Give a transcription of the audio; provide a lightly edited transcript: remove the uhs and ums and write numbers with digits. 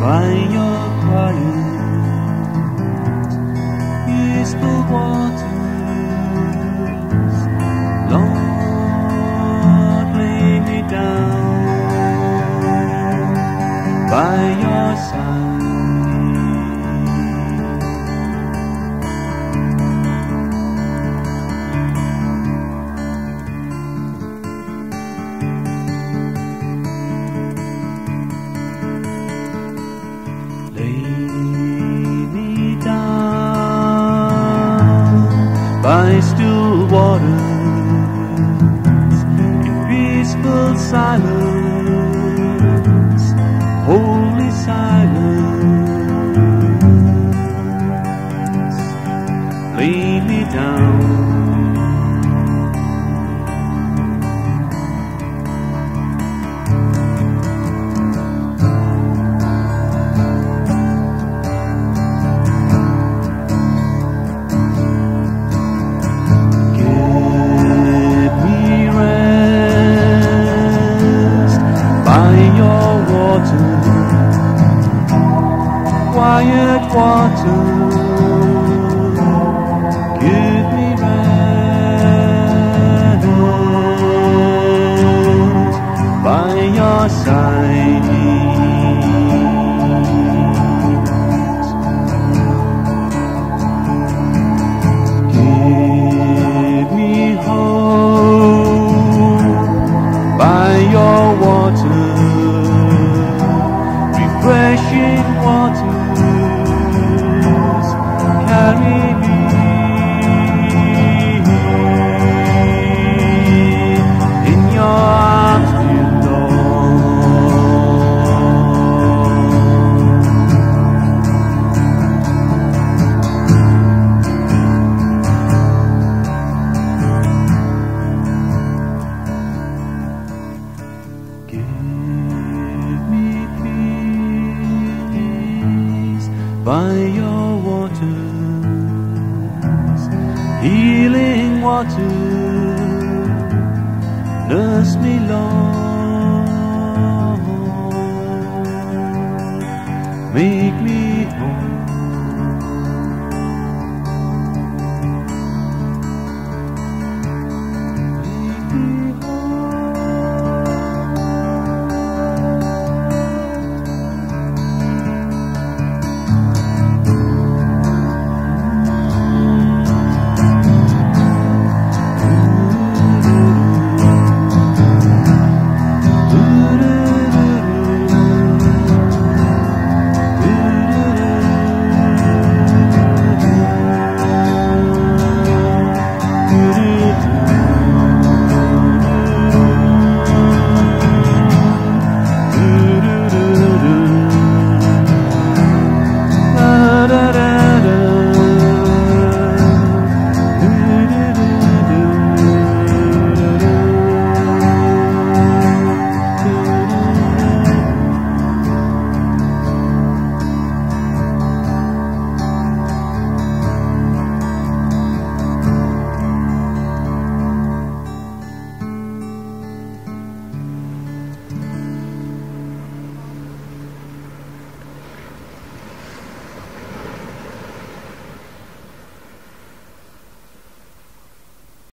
find your quiet in still waters. Lord, lay me down by your by still waters, in peaceful silence, holy silence, lay me down. Quiet water, give me rest by your side. Give me hope by your water, refreshing water. By your waters, healing water, nurse me, Lord, make me